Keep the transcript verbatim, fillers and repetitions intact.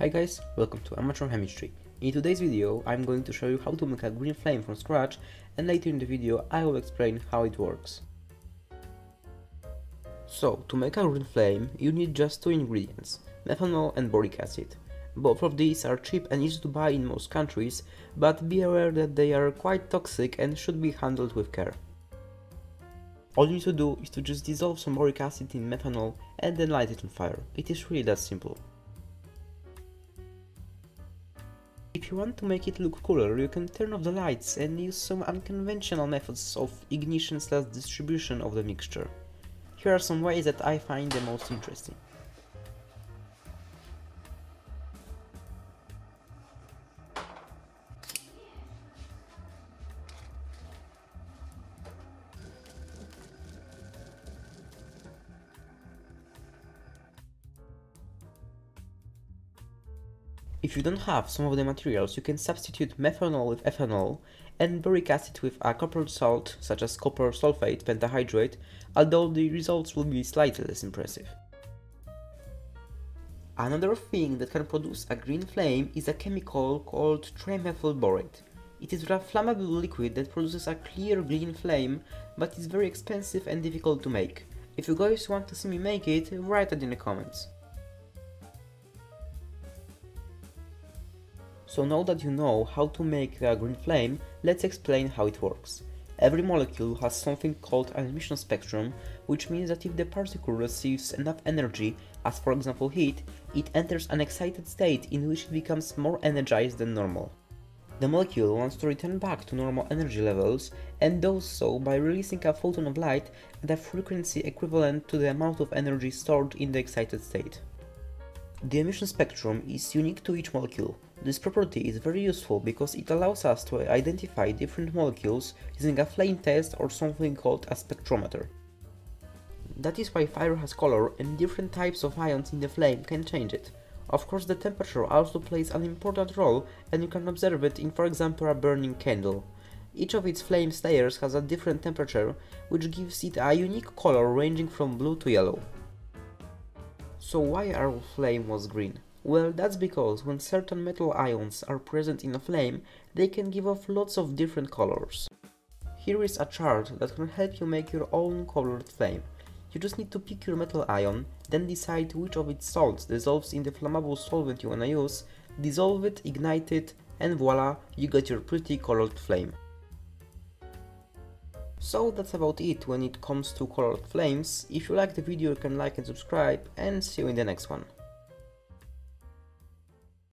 Hi guys, welcome to Amateur Chemistry. In today's video I'm going to show you how to make a green flame from scratch, and later in the video I will explain how it works. So, to make a green flame you need just two ingredients, methanol and boric acid. Both of these are cheap and easy to buy in most countries, but be aware that they are quite toxic and should be handled with care. All you need to do is to just dissolve some boric acid in methanol and then light it on fire. It is really that simple. If you want to make it look cooler, you can turn off the lights and use some unconventional methods of ignition slash distribution of the mixture. Here are some ways that I find the most interesting. If you don't have some of the materials, you can substitute methanol with ethanol and boric acid with a copper salt such as copper sulfate pentahydrate, although the results will be slightly less impressive. Another thing that can produce a green flame is a chemical called trimethylborate. It is a flammable liquid that produces a clear green flame, but is very expensive and difficult to make. If you guys want to see me make it, write it in the comments. So now that you know how to make a green flame, let's explain how it works. Every molecule has something called an emission spectrum, which means that if the particle receives enough energy, as for example heat, it enters an excited state in which it becomes more energized than normal. The molecule wants to return back to normal energy levels, and does so by releasing a photon of light at a frequency equivalent to the amount of energy stored in the excited state. The emission spectrum is unique to each molecule. This property is very useful because it allows us to identify different molecules using a flame test or something called a spectrometer. That is why fire has color and different types of ions in the flame can change it. Of course, the temperature also plays an important role, and you can observe it in, for example, a burning candle. Each of its flame layers has a different temperature, which gives it a unique color ranging from blue to yellow. So why our flame was green? Well, that's because when certain metal ions are present in a flame, they can give off lots of different colors. Here is a chart that can help you make your own colored flame. You just need to pick your metal ion, then decide which of its salts dissolves in the flammable solvent you wanna use, dissolve it, ignite it, and voila, you get your pretty colored flame. So that's about it when it comes to colored flames. If you liked the video, you can like and subscribe, and see you in the next one.